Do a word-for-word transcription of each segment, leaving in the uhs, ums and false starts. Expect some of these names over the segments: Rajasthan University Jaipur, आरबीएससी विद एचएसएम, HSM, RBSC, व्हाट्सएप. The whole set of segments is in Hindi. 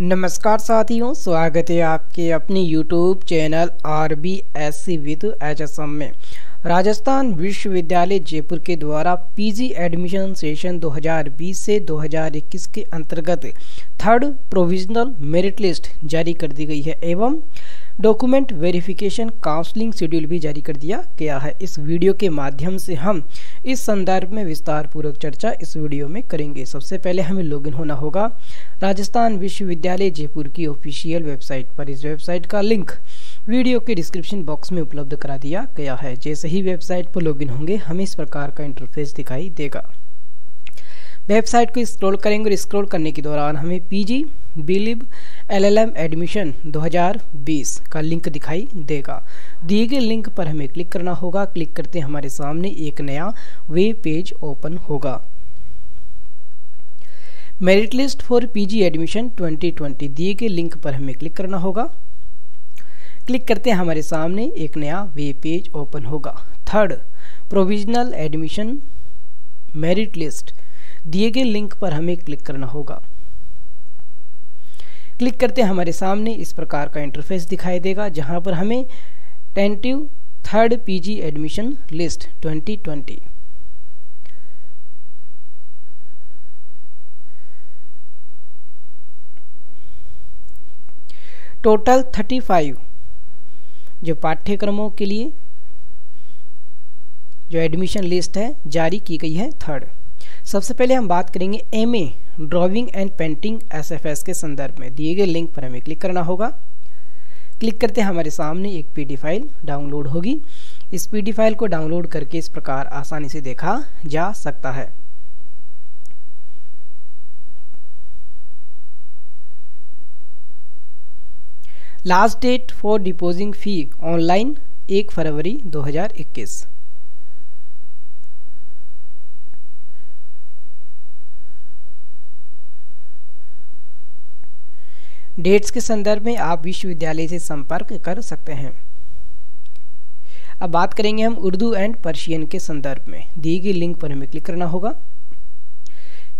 नमस्कार साथियों, स्वागत है आपके अपने YouTube channel R B S C with H S M में। राजस्थान विश्वविद्यालय जयपुर के द्वारा पीजी एडमिशन सेशन दो हज़ार बीस से दो हज़ार इक्कीस के अंतर्गत थर्ड प्रोविजनल मेरिट लिस्ट जारी कर दी गई है एवं डॉक्यूमेंट वेरिफिकेशन काउंसलिंग शेड्यूल भी जारी कर दिया गया है। इस वीडियो के माध्यम से हम इस संदर्भ में विस्तारपूर्वक चर्चा इस वीडियो में करेंगे। सबसे पहले हमें लॉगिन होना होगा राजस्थान विश्वविद्यालय जयपुर की ऑफिशियल वेबसाइट पर। इस वेबसाइट का लिंक वीडियो के डिस्क्रिप्शन बॉक्स में उपलब्ध करा दिया गया है। जैसे ही वेबसाइट पर लॉगिन होंगे हमें इस प्रकार का इंटरफेस दिखाई देगा। वेबसाइट को स्क्रॉल करेंगे और स्क्रॉल करने के दौरान हमें पीजी बीलिब एलएलएम एडमिशन दो हज़ार बीस का लिंक दिखाई देगा। दिए गए लिंक पर हमें क्लिक करना होगा। क्लिक करते हमारे सामने एक नया वेब पेज ओपन होगा। Merit list for PG admission दो हज़ार बीस दिए गए लिंक पर हमें क्लिक करना होगा। क्लिक करते हमारे सामने एक नया वेब पेज ओपन होगा। Third provisional admission merit list दिए गए लिंक पर हमें क्लिक करना होगा। क्लिक करते हमारे सामने इस प्रकार का इंटरफेस दिखाई देगा, जहां पर हमें tentative third PG admission list दो हज़ार बीस टोटल पैंतीस जो पाठ्यक्रमों के लिए जो एडमिशन लिस्ट है जारी की गई है। थर्ड सबसे पहले हम बात करेंगे MA drawing and painting SFS के संदर्भ में। दिए गए लिंक पर हमें क्लिक करना होगा। क्लिक करते हमारे सामने एक पीडी फाइल डाउनलोड होगी। इस पीडी फाइल को डाउनलोड करके इस प्रकार आसानी से देखा जा सकता है। Last date for depositing fee online एक फरवरी दो हज़ार इक्कीस। डेट्स के संदर्भ में आप विश्वविद्यालय से संपर्क कर सकते हैं। अब बात करेंगे हम उर्दू एंड पर्शियन के संदर्भ में। दी गई लिंक पर हमें क्लिक करना होगा।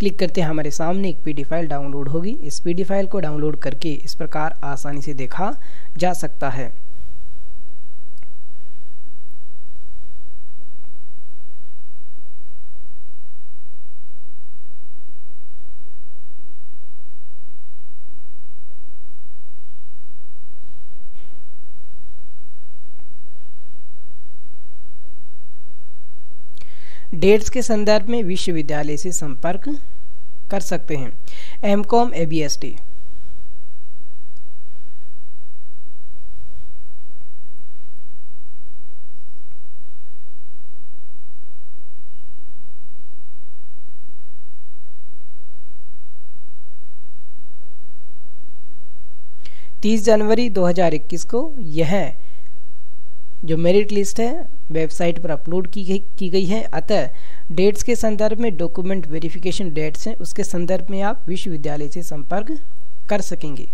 क्लिक करते हैं हमारे सामने एक पीडी फाइल डाउनलोड होगी। इस पीडी फाइल को डाउनलोड करके इस प्रकार आसानी से देखा जा सकता है। डेट्स के संदर्भ में विश्वविद्यालय से संपर्क कर सकते हैं। M com A B S T तीस जनवरी दो हज़ार इक्कीस को यह जो मेरिट लिस्ट है वेबसाइट पर अपलोड की गई की गई है। अतः डेट्स के संदर्भ में डॉक्यूमेंट वेरिफिकेशन डेट्स हैं, उसके संदर्भ में आप विश्वविद्यालय से संपर्क कर सकेंगे।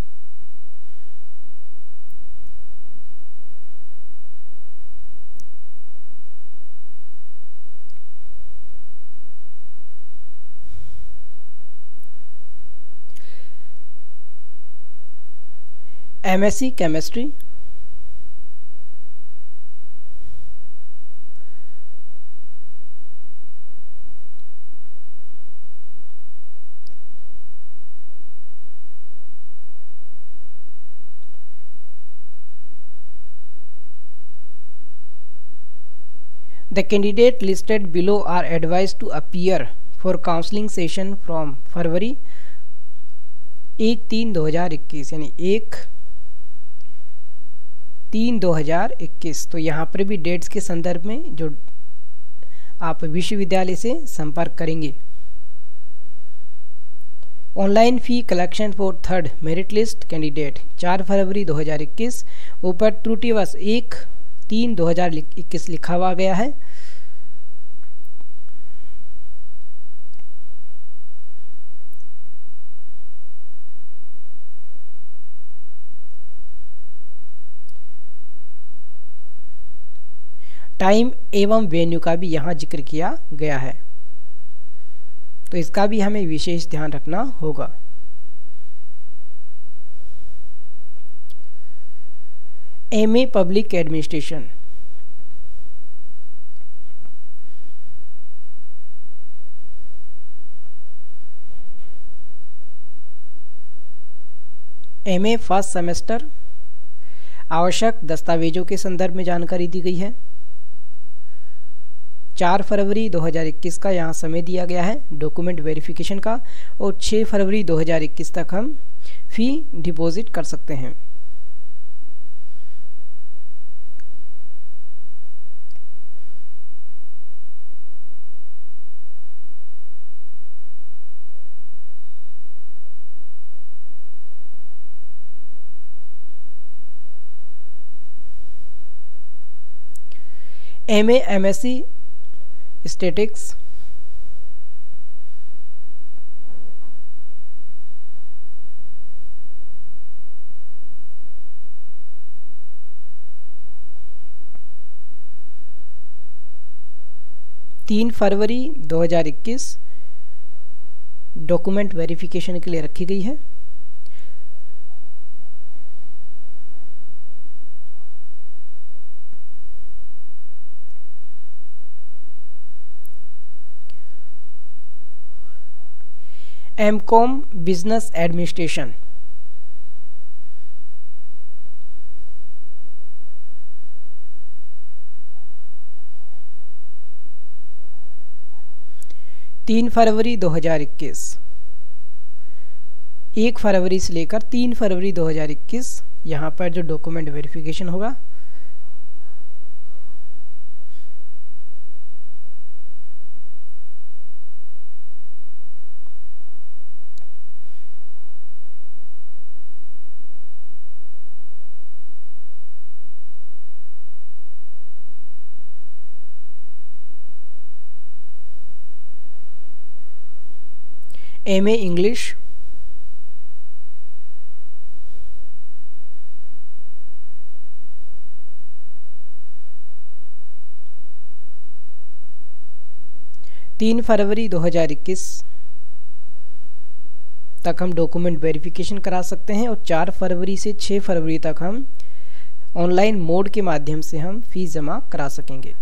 MSc chemistry The candidate listed below are advised to appear for counseling session from February एक तीन दो हज़ार इक्कीस यानी एक तीन दो हज़ार इक्कीस। तो यहाँ पर भी डेट्स के संदर्भ में जो आप विश्वविद्यालय से संपर्क करेंगे। Online fee collection for third merit list candidate चार फरवरी दो हज़ार इक्कीस। ऊपर त्रुटिवश एक तीन दो हजार इक्कीस लिखा हुआ गया है। टाइम एवं वेन्यू का भी यहाँ जिक्र किया गया है, तो इसका भी हमें विशेष ध्यान रखना होगा। M A public administration. M A first semester. आवश्यक दस्तावेजों के संदर्भ में जानकारी दी गई है। चार फरवरी दो हज़ार इक्कीस का यहाँ समय दिया गया है डॉक्यूमेंट वेरिफिकेशन का, और छः फरवरी दो हज़ार इक्कीस तक हम फी डिपॉजिट कर सकते हैं। M A M S C statics. तीन फरवरी दो हज़ार इक्कीस डॉक्यूमेंट वेरिफिकेशन के लिए रखी गई है। M com business administration. तीन फरवरी दो हज़ार इक्कीस, एक फरवरी से लेकर तीन फरवरी दो हज़ार इक्कीस यहाँ पर जो डॉक्यूमेंट वेरिफिकेशन होगा। M A English. तीन फरवरी दो हज़ार इक्कीस तक हम डॉक्यूमेंट वेरिफिकेशन करा सकते हैं, और चार फरवरी से छः फरवरी तक हम ऑनलाइन मोड के माध्यम से हम फीस जमा करा सकेंगे।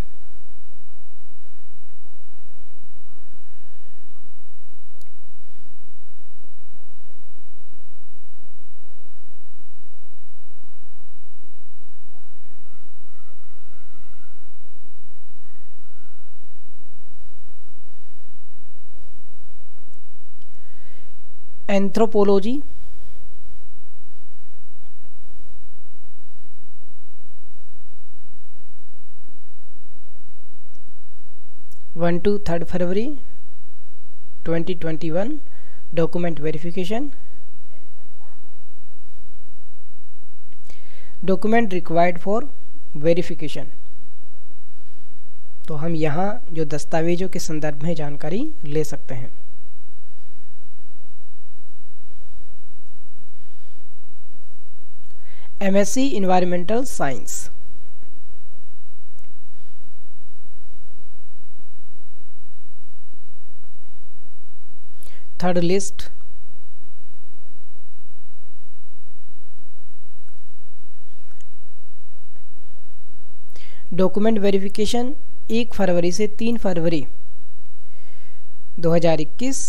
एंथ्रोपोलॉजी। वन टू थर्ड फरवरी twenty twenty one document verification. Document required for verification, तो हम यहाँ जो दस्तावेजों के संदर्भ में जानकारी ले सकते हैं। MSc environmental science. Third list. Document verification एक फरवरी से तीन फरवरी दो हज़ार इक्कीस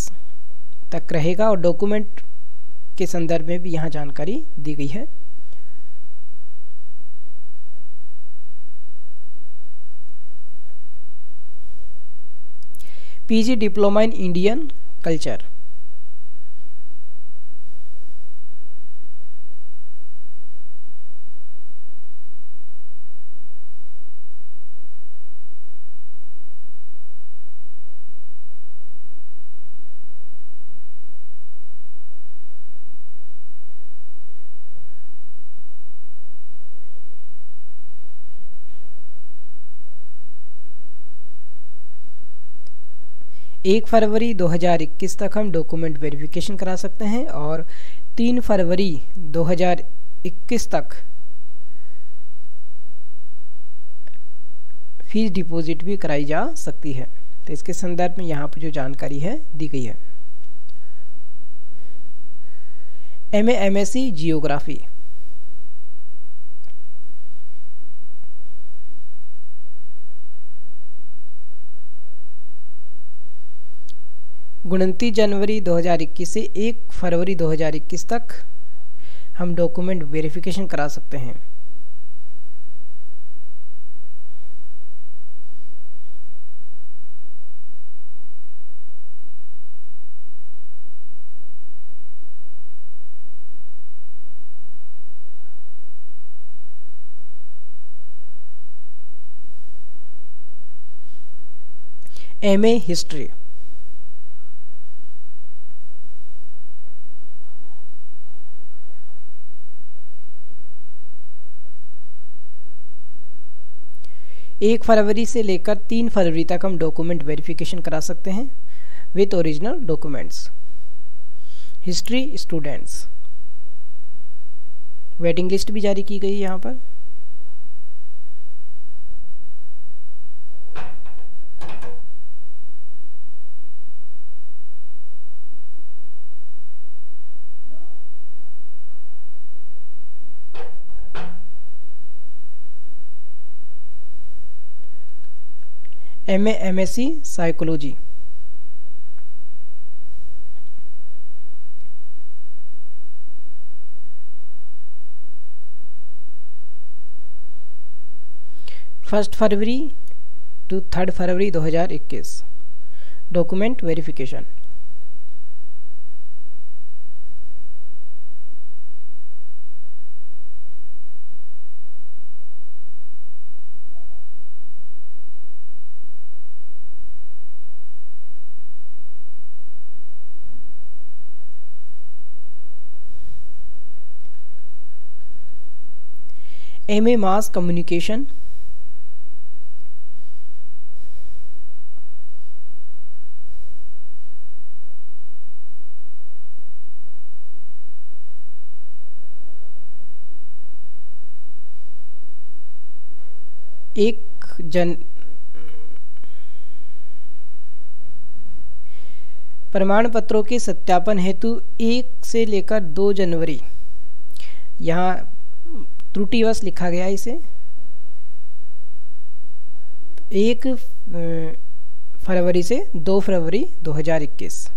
तक रहेगा, और डॉक्यूमेंट के संदर्भ में भी यहाँ जानकारी दी गई है। PG diploma in Indian culture. एक फरवरी दो हज़ार इक्कीस तक हम डॉक्यूमेंट वेरिफिकेशन करा सकते हैं, और तीन फरवरी दो हज़ार इक्कीस तक फीस डिपॉजिट भी कराई जा सकती है। तो इसके संदर्भ में यहाँ पर जो जानकारी है दी गई है। M A M S C geography. उनतीस जनवरी दो हज़ार इक्कीस से एक फरवरी दो हज़ार इक्कीस तक हम डॉक्यूमेंट वेरिफिकेशन करा सकते हैं। एम ए हिस्ट्री एक फरवरी से लेकर तीन फरवरी तक हम डॉक्यूमेंट वेरिफिकेशन करा सकते हैं with original documents. History students waiting list भी जारी की गई है यहाँ पर। M A M S C psychology first फरवरी टू थर्ड फरवरी दो हज़ार इक्कीस document verification. M A mass communication एक जन प्रमाण पत्रों के सत्यापन हेतु एक से लेकर दो जनवरी, यहाँ त्रुटिवश लिखा गया इसे, एक फरवरी से दो फरवरी दो हज़ार इक्कीस।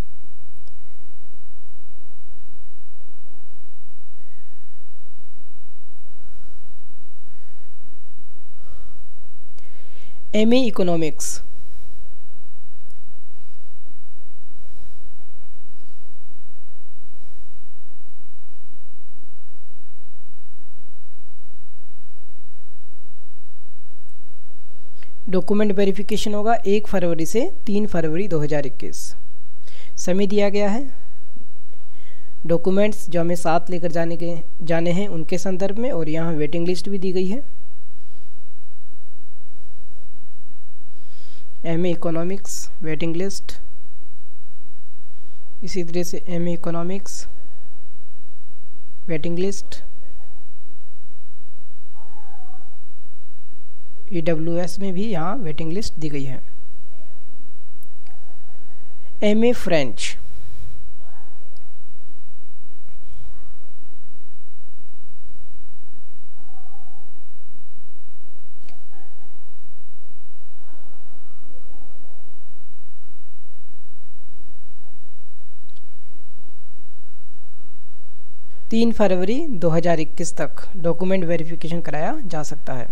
M A economics document verification होगा एक फरवरी से तीन फरवरी दो हज़ार इक्कीस। समय दिया गया है, डॉक्यूमेंट्स जो हमें साथ लेकर जाने के जाने हैं उनके संदर्भ में, और यहाँ वेटिंग लिस्ट भी दी गई है। M A economics waiting list, इसी तरह से M A economics waiting list, E W S में भी यहाँ वेटिंग लिस्ट दी गई है। एम ए फ्रेंच तीन फरवरी दो हज़ार इक्कीस तक डॉक्यूमेंट वेरिफिकेशन कराया जा सकता है।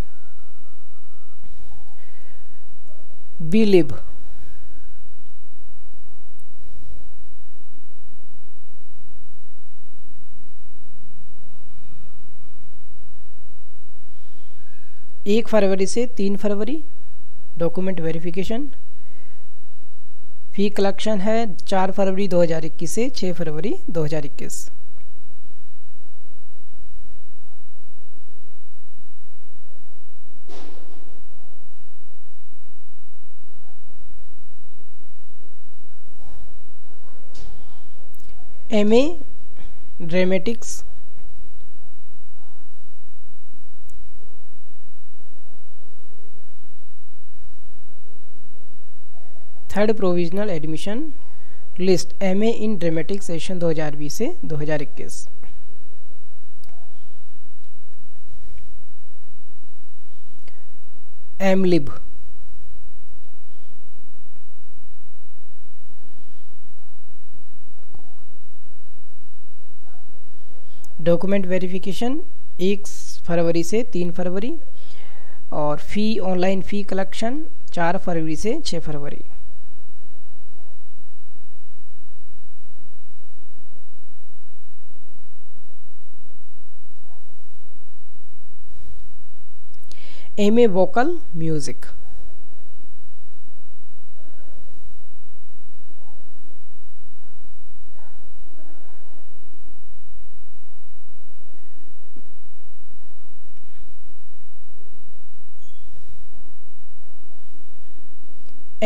बिलिब एक फरवरी से तीन फरवरी डॉक्यूमेंट वेरिफिकेशन। फी कलेक्शन है चार फरवरी दो हज़ार इक्कीस से छः फरवरी दो हज़ार इक्कीस। M A dramatics third provisional admission list M A in dramatic session दो हज़ार बीस से दो हज़ार इक्कीस। एम लिब डॉक्यूमेंट वेरिफिकेशन एक फरवरी से तीन फरवरी, और फ़ी ऑनलाइन फ़ी कलेक्शन चार फरवरी से छः फरवरी M A vocal music.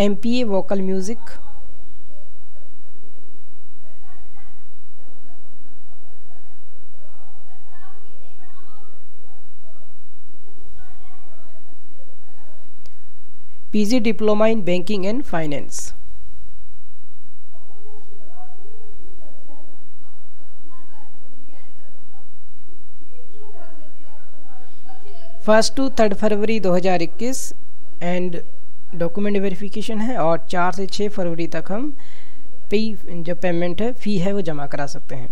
M P A vocal music, P G diploma in banking and finance. First to third फरवरी दो हज़ार इक्कीस एंड डॉक्यूमेंट वेरिफिकेशन है, और चार से छः फरवरी तक हम पे जो पेमेंट है फ़ी है वो जमा करा सकते हैं।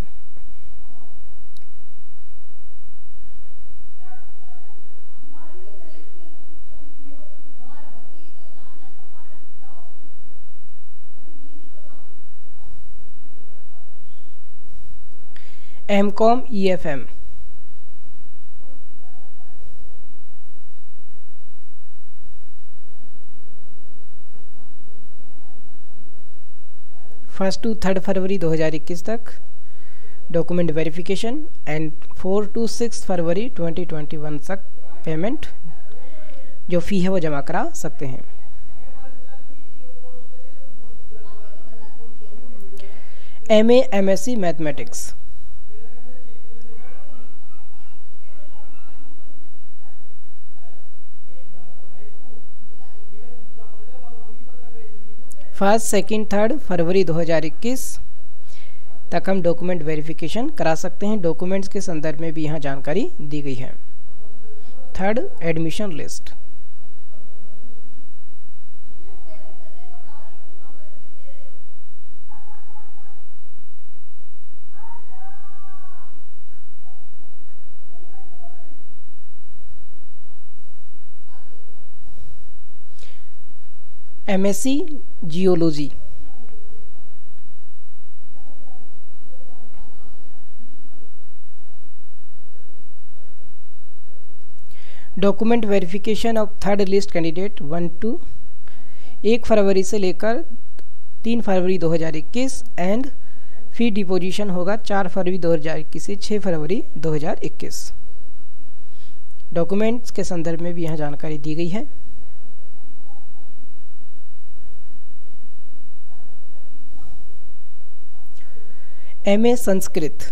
M com E F M first to third फरवरी दो हज़ार इक्कीस तक document verification and four to six फरवरी दो हज़ार इक्कीस तक पेमेंट जो फ़ी है वो जमा करा सकते हैं। M A M S C mathematics, first second third फरवरी दो हज़ार इक्कीस तक हम डॉक्यूमेंट वेरिफिकेशन करा सकते हैं। डॉक्यूमेंट्स के संदर्भ में भी यहाँ जानकारी दी गई है। Third admission list, M S C geology, document verification of third list candidate one to एक फरवरी से लेकर तीन फरवरी दो हज़ार इक्कीस एंड फी डिपोजिशन होगा चार फरवरी दो हज़ार इक्कीस से छः फरवरी दो हज़ार इक्कीस। डॉक्यूमेंट्स के संदर्भ में भी यहाँ जानकारी दी गई है। M A Sanskrit,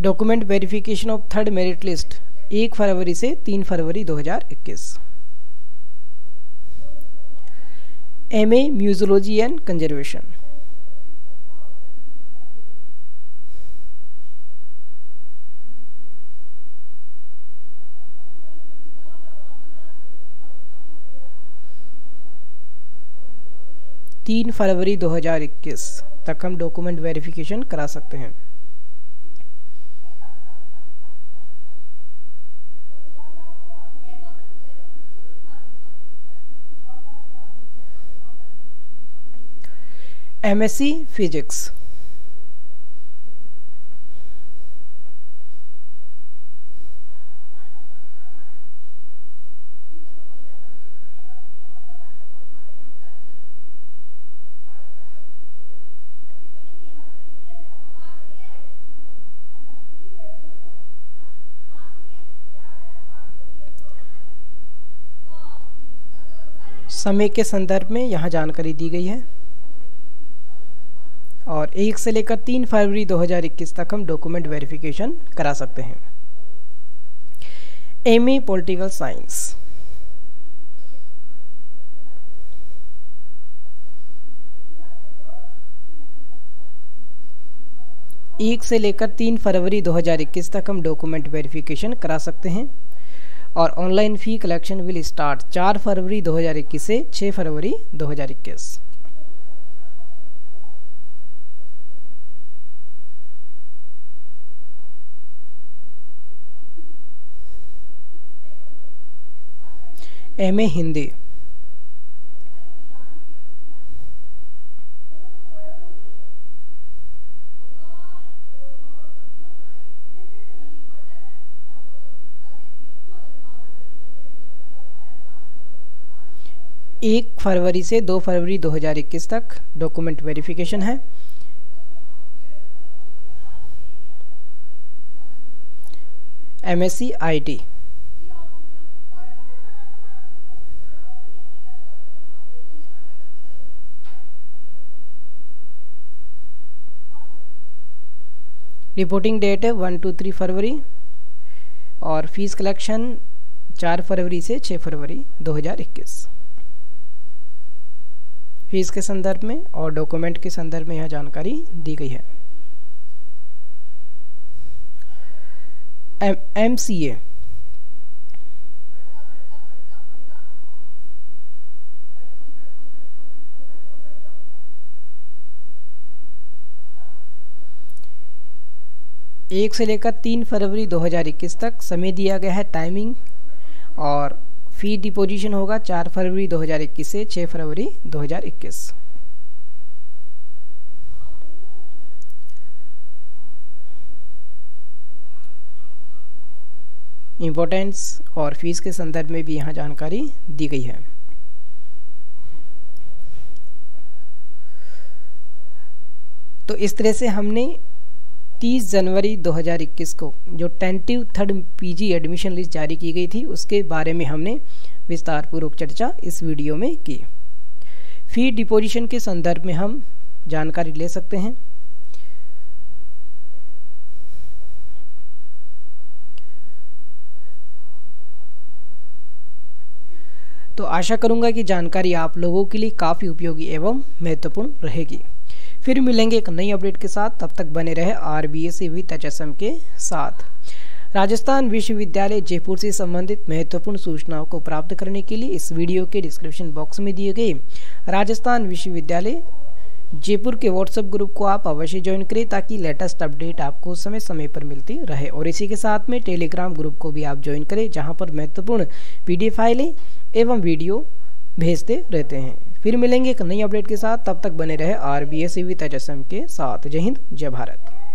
document verification of third merit list एक फरवरी से तीन फरवरी दो हज़ार इक्कीस। M A museology and conservation, तीन फरवरी दो हज़ार इक्कीस तक हम डॉक्यूमेंट वेरिफिकेशन करा सकते हैं। एमएससी फिजिक्स, समय के संदर्भ में यहाँ जानकारी दी गई है, और एक से लेकर तीन फरवरी दो हज़ार इक्कीस तक हम डॉक्यूमेंट वेरिफिकेशन करा सकते हैं। एम ए पॉलिटिकल साइंस, एक से लेकर तीन फरवरी दो हज़ार इक्कीस तक हम डॉक्यूमेंट वेरिफिकेशन करा सकते हैं। और online fee collection will start चार फरवरी दो हज़ार इक्कीस से छः फरवरी दो हज़ार इक्कीस। एम ए हिंदी, एक फरवरी से दो फरवरी दो हज़ार इक्कीस तक डॉक्यूमेंट वेरिफिकेशन है। एमएससी आईटी, रिपोर्टिंग डेट है वन टू थ्री फरवरी और फीस कलेक्शन चार फरवरी से छः फरवरी दो हज़ार इक्कीस। फीस के संदर्भ में और डॉक्यूमेंट के संदर्भ में यह जानकारी दी गई है। एम एम सी ए एक से लेकर तीन फरवरी दो हज़ार इक्कीस तक समय दिया गया है टाइमिंग, और फी डिपोजिशन होगा चार फरवरी दो हज़ार इक्कीस से छः फरवरी दो हज़ार इक्कीस। इम्पोर्टेंस और फीस के संदर्भ में भी यहाँ जानकारी दी गई है। तो इस तरह से हमने तीस जनवरी दो हज़ार इक्कीस को जो tentative third PG admission list जारी की गई थी, उसके बारे में हमने विस्तारपूर्वक चर्चा इस वीडियो में की। फी डिपोजिशन के संदर्भ में हम जानकारी ले सकते हैं। तो आशा करूंगा कि जानकारी आप लोगों के लिए काफ़ी उपयोगी एवं महत्वपूर्ण रहेगी। फिर मिलेंगे एक नई अपडेट के साथ, तब तक बने रहे आरबीएससी विद एचएसएम के साथ। राजस्थान विश्वविद्यालय जयपुर से संबंधित महत्वपूर्ण सूचनाओं को प्राप्त करने के लिए इस वीडियो के डिस्क्रिप्शन बॉक्स में दिए गए राजस्थान विश्वविद्यालय जयपुर के व्हाट्सएप ग्रुप को आप अवश्य ज्वाइन करें, ताकि लेटेस्ट अपडेट आपको समय समय पर मिलती रहे। और इसी के साथ में टेलीग्राम ग्रुप को भी आप ज्वाइन करें, जहाँ पर महत्वपूर्ण पीडीएफ फाइलें एवं वीडियो भेजते रहते हैं। फिर मिलेंगे एक नई अपडेट के साथ, तब तक बने रहे आरबीएससी विद एचएसएम के साथ। जय हिंद, जय भारत।